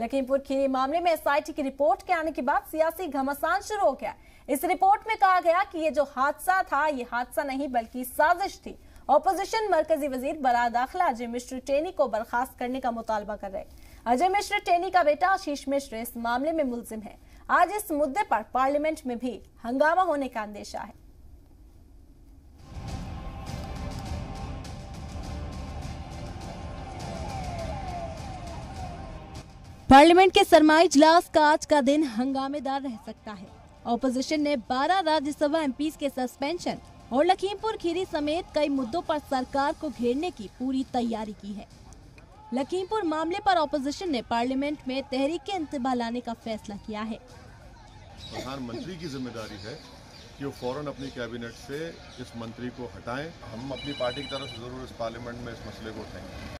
लखीमपुर खीरी मामले में SIT की रिपोर्ट के आने के बाद सियासी घमासान शुरू हो गया। इस रिपोर्ट में कहा गया कि ये जो हादसा था ये हादसा नहीं बल्कि साजिश थी। ऑपोजिशन मरकजी वजीर बरा दाखिला अजय मिश्र टेनी को बर्खास्त करने का मुतालबा कर रहे। अजय मिश्र टेनी का बेटा आशीष मिश्र इस मामले में मुलजिम है। आज इस मुद्दे पर पार्लियामेंट में भी हंगामा होने का अंदेशा है। पार्लियामेंट के सरमाई इजलास का आज का दिन हंगामेदार रह सकता है। ऑपोजिशन ने 12 राज्यसभा MPs के सस्पेंशन और लखीमपुर खीरी समेत कई मुद्दों पर सरकार को घेरने की पूरी तैयारी की है। लखीमपुर मामले पर ऑपोजिशन ने पार्लियामेंट में तहरीक-ए-इंतबा लाने का फैसला किया है। प्रधानमंत्री की जिम्मेदारी है कि वो फौरन अपनी कैबिनेट से इस मंत्री को हटाएं। हम अपनी पार्टी की तरफ से जरूर इस पार्लियामेंट में इस मसले को उठाएंगे।